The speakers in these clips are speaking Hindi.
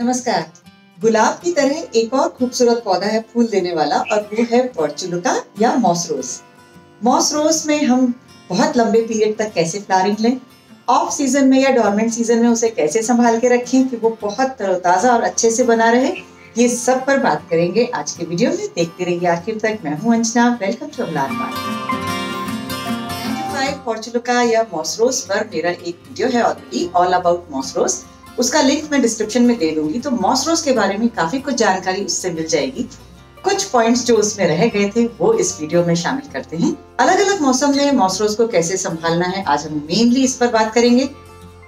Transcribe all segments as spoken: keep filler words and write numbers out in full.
नमस्कार। गुलाब की तरह एक और खूबसूरत पौधा है फूल देने वाला, और वो है पोर्टुलुका या मॉस रोज। मॉस रोज में हम बहुत लंबे पीरियड तक कैसे फ्लावरिंग लें, ऑफ सीजन में या डॉर्मेंट सीजन में उसे कैसे संभाल के रखें कि वो बहुत तरोताज़ा और अच्छे से बना रहे, ये सब पर बात करेंगे आज के वीडियो में। देखते रहिए आखिर तक। मैं हूँ Anjana, welcome to Amlan. Portulaca या मॉस रोज पर मेरा एक वीडियो है already, all about moss rose. उसका लिंक मैं डिस्क्रिप्शन में दे दूंगी, तो मॉस रोज के बारे में काफी कुछ जानकारी उससे मिल जाएगी। कुछ पॉइंट्स जो उसमें रह गए थे वो इस वीडियो में शामिल करते हैं। अलग अलग मौसम में मॉस रोज को कैसे संभालना है, आज हम मेनली इस पर बात करेंगे।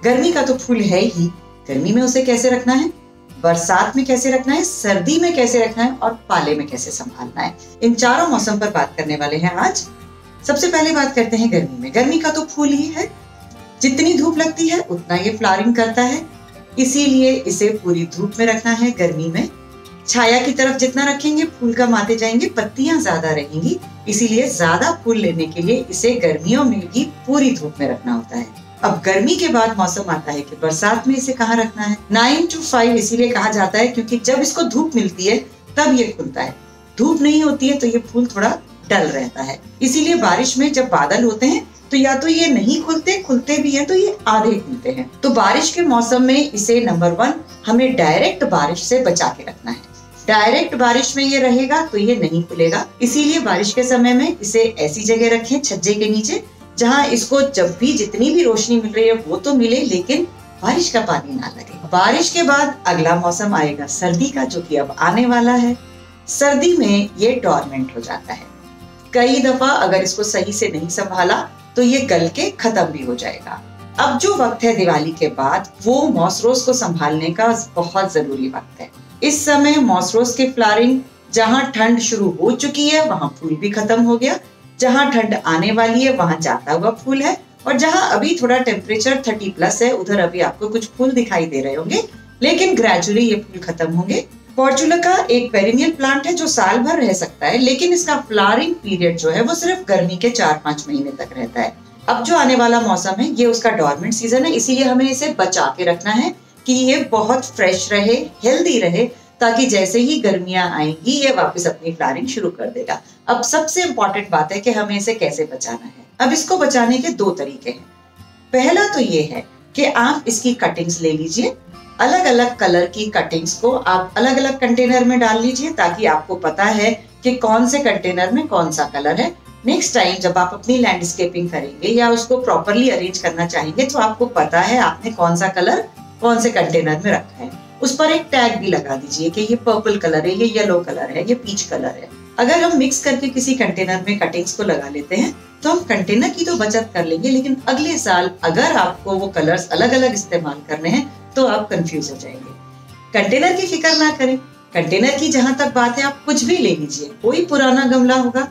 गर्मी का तो फूल है ही, गर्मी में उसे कैसे रखना है, बरसात में कैसे रखना है, सर्दी में कैसे रखना है, और पाले में कैसे संभालना है, इन चारों मौसम पर बात करने वाले हैं आज। सबसे पहले बात करते हैं गर्मी में। गर्मी का तो फूल ही है, जितनी धूप लगती है उतना ये फ्लावरिंग करता है, इसीलिए इसे पूरी धूप में रखना है। गर्मी में छाया की तरफ जितना रखेंगे फूल कम आते जाएंगे, पत्तियां ज्यादा रहेंगी, इसीलिए ज्यादा फूल लेने के लिए इसे गर्मियों में भी पूरी धूप में रखना होता है। अब गर्मी के बाद मौसम आता है कि बरसात में इसे कहाँ रखना है। नाइन टू फाइव इसीलिए कहा जाता है क्योंकि जब इसको धूप मिलती है तब ये खुलता है, धूप नहीं होती है तो ये फूल थोड़ा डल रहता है। इसीलिए बारिश में जब बादल होते हैं तो या तो ये नहीं खुलते, खुलते भी हैं तो ये आधे खुलते हैं। तो बारिश के मौसम में इसे नंबर वन हमें डायरेक्ट बारिश से बचा के रखना है। डायरेक्ट बारिश में ये रहेगा तो ये नहीं खुलेगा, इसीलिए बारिश के समय में इसे ऐसी जगह रखें छज्जे के नीचे जहाँ इसको जब भी जितनी भी रोशनी मिल रही है वो तो मिले, लेकिन बारिश का पानी ना लगे। बारिश के बाद अगला मौसम आएगा सर्दी का, जो कि अब आने वाला है। सर्दी में ये डॉर्मेंट हो जाता है, कई दफा अगर इसको सही से नहीं संभाला तो ये गल के खत्म भी हो जाएगा। अब जो वक्त है दिवाली के बाद, वो मॉस रोज को संभालने का बहुत जरूरी वक्त है। इस समय मॉस रोज की फ्लावरिंग, जहाँ ठंड शुरू हो चुकी है वहाँ फूल भी खत्म हो गया, जहाँ ठंड आने वाली है वहाँ जाता हुआ फूल है, और जहाँ अभी थोड़ा टेम्परेचर थर्टी प्लस है उधर अभी आपको कुछ फूल दिखाई दे रहे होंगे, लेकिन ग्रेजुअली ये फूल खत्म होंगे। पोर्टुलाका एक पेरिनियल प्लांट है जो साल भर रह सकता है, लेकिन इसका फ्लावरिंग पीरियड जो है वो सिर्फ गर्मी के चार पांच महीने तक रहता है। अब जो आने वाला मौसम है ये उसका डॉर्मेंट सीजन है, इसीलिए हमें इसे बचा के रखना है कि ये बहुत फ्रेश रहे, हेल्दी रहे, ताकि जैसे ही गर्मियां आएंगी ये वापस अपनी फ्लावरिंग शुरू कर देगा। अब सबसे इम्पोर्टेंट बात है कि हमें इसे कैसे बचाना है। अब इसको बचाने के दो तरीके हैं। पहला तो ये है कि आप इसकी कटिंग्स ले लीजिए, अलग अलग कलर की कटिंग्स को आप अलग अलग कंटेनर में डाल लीजिए, ताकि आपको पता है कि कौन से कंटेनर में कौन सा कलर है। नेक्स्ट टाइम जब आप अपनी लैंडस्केपिंग करेंगे या उसको प्रॉपरली अरेंज करना चाहेंगे तो आपको पता है आपने कौन सा कलर कौन से कंटेनर में रखा है। उस पर एक टैग भी लगा दीजिए कि ये पर्पल कलर है, ये येलो कलर है, ये पीच कलर है। अगर हम मिक्स करके किसी कंटेनर में कटिंग्स को लगा लेते हैं तो हम कंटेनर की तो बचत कर लेंगे, लेकिन अगले साल अगर आपको वो कलर्स अलग अलग इस्तेमाल करने हैं तो आप कंफ्यूज हो जाएंगे। कंटेनर की फिक्र ना करें, कंटेनर की जहां तक बात है आप कुछ भी ले लीजिए, कोई पुराना गमला होगा,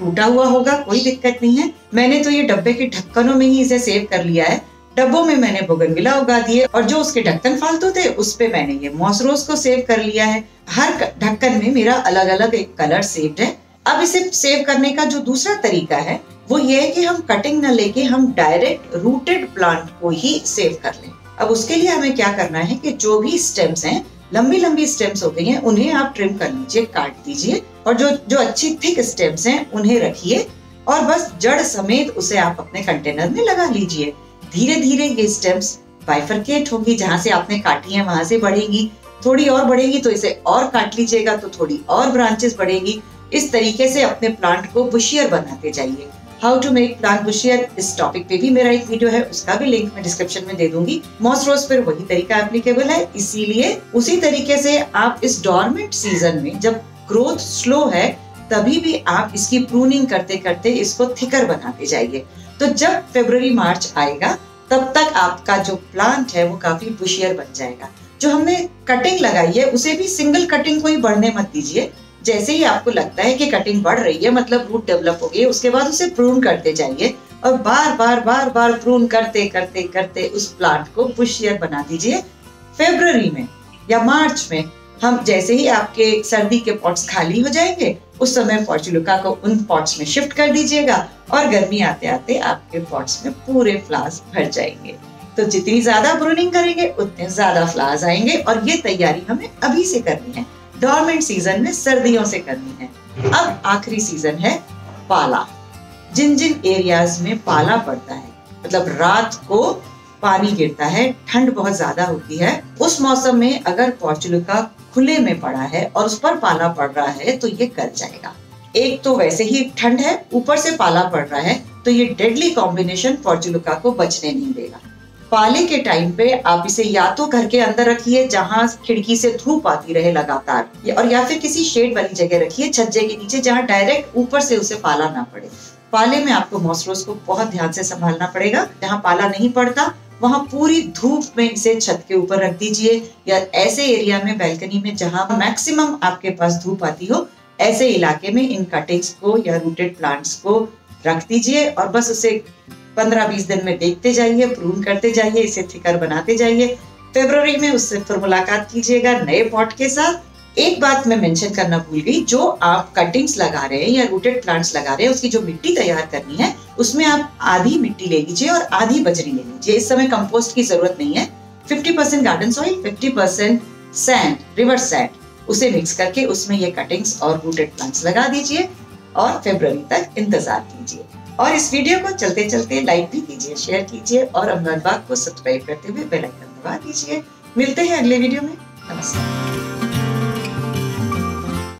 टूटा हुआ होगा, कोई दिक्कत नहीं है। मैंने तो ये डब्बे के ढक्कनों में ही इसे सेव कर लिया है। डब्बों में मैंने बोगनविला उगा दिए और जो उसके ढक्कन फालतू थे उस पे मैंने ये मॉस रोज को सेव कर लिया है। हर ढक्कन में मेरा अलग अलग एक कलर सेव्ड है। अब इसे सेव करने का जो दूसरा तरीका है वो ये है कि हम कटिंग न लेके हम डायरेक्ट रूटेड प्लांट को ही सेव कर लें। अब उसके लिए हमें क्या करना है कि जो भी स्टेम्स हैं, लंबी लंबी स्टेम्स हो गई हैं, उन्हें आप ट्रिम कर लीजिए, काट दीजिए, और जो जो अच्छी थिक स्टेम्स हैं उन्हें रखिए और बस जड़ समेत उसे आप अपने कंटेनर में लगा लीजिए। धीरे धीरे ये स्टेम्स बाइफरकेट होंगी, जहाँ से आपने काटी है वहां से बढ़ेंगी, थोड़ी और बढ़ेगी तो इसे और काट लीजिएगा तो थोड़ी और ब्रांचेस बढ़ेंगी। इस तरीके से अपने प्लांट को बुशियर बनाते जाइए। How to make plant bushier, इस टॉपिक पे भी मेरा एक वीडियो है, उसका भी लिंक मैं डिस्क्रिप्शन में दे दूंगी। मॉस रोज पर वही तरीका एप्लीकेबल है, इसीलिए उसी तरीके से आप इस डॉर्मेंट सीजन में जब ग्रोथ स्लो है तभी भी आप इसकी प्रूनिंग करते करते इसको थिकर बनाते जाइए। तो जब फरवरी मार्च आएगा तब तक आपका जो प्लांट है वो काफी बुशियर बन जाएगा। जो हमने कटिंग लगाई है उसे भी सिंगल कटिंग को ही बढ़ने मत दीजिए, जैसे ही आपको लगता है कि कटिंग बढ़ रही है मतलब रूट डेवलप हो गई, उसके बाद उसे प्रून करते जाइए और बार बार बार बार प्रून करते करते करते उस प्लांट को बुशियर बना दीजिए। फरवरी में या मार्च में हम जैसे ही आपके सर्दी के पॉट्स खाली हो जाएंगे उस समय पोर्टुलुका को उन पॉट्स में शिफ्ट कर दीजिएगा और गर्मी आते आते आपके पॉट्स में पूरे फ्लावर्स भर जाएंगे। तो जितनी ज्यादा प्रूनिंग करेंगे उतने ज्यादा फ्लावर्स आएंगे और ये तैयारी हमें अभी से करनी है, डॉर्मेंट सीजन में सर्दियों से करनी है। अब आखिरी सीजन है पाला। जिन जिन एरियाज में पाला पड़ता है, मतलब रात को पानी गिरता है, ठंड बहुत ज्यादा होती है, उस मौसम में अगर पोर्टुलिका खुले में पड़ा है और उस पर पाला पड़ रहा है तो ये गल जाएगा। एक तो वैसे ही ठंड है, ऊपर से पाला पड़ रहा है, तो ये डेडली कॉम्बिनेशन पोर्टुलिका को बचने नहीं देगा। पाले के टाइम पे आप इसे या तो घर के अंदर रखिए जहाँ खिड़की से धूप आती रहे लगातार, और या फिर किसी शेड वाली जगह रखिए छज्जे के नीचे, जहाँ डायरेक्ट ऊपर से उसे पाला ना पड़े। पाले में आपको मॉस रोज को बहुत ध्यान से संभालना पड़ेगा। जहाँ पाला नहीं पड़ता वहाँ पूरी धूप में इसे छत के ऊपर रख दीजिए, या ऐसे एरिया में बैल्कनी में जहाँ मैक्सिमम आपके पास धूप आती हो, ऐसे इलाके में इन कटिंग्स को या रूटेड प्लांट्स को रख दीजिए और बस उसे पंद्रह बीस दिन में देखते जाइए, प्रून करते जाइए, इसे थिकर बनाते जाइए। फरवरी में उससे फिर मुलाकात कीजिएगा नए पॉट के साथ। एक बात मैं मेंशन करना भूल गई, जो आप कटिंग्स लगा रहे हैं या रूटेड प्लांट्स लगा रहे हैं उसकी जो मिट्टी तैयार करनी है उसमें आप आधी मिट्टी ले लीजिए और आधी बजरी ले लीजिए। इस समय कंपोस्ट की जरूरत नहीं है। Fifty percent garden soil, fifty percent sand, river sand, उसे मिक्स करके उसमें ये कटिंग्स और रूटेड प्लांट्स लगा दीजिए और फरवरी तक इंतजार कीजिए। और इस वीडियो को चलते चलते लाइक भी कीजिए, शेयर कीजिए और अंगनबाग को सब्सक्राइब करते हुए बेल आइकन दबा दीजिए। मिलते हैं अगले वीडियो में। नमस्कार।